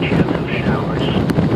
Jim, no showers.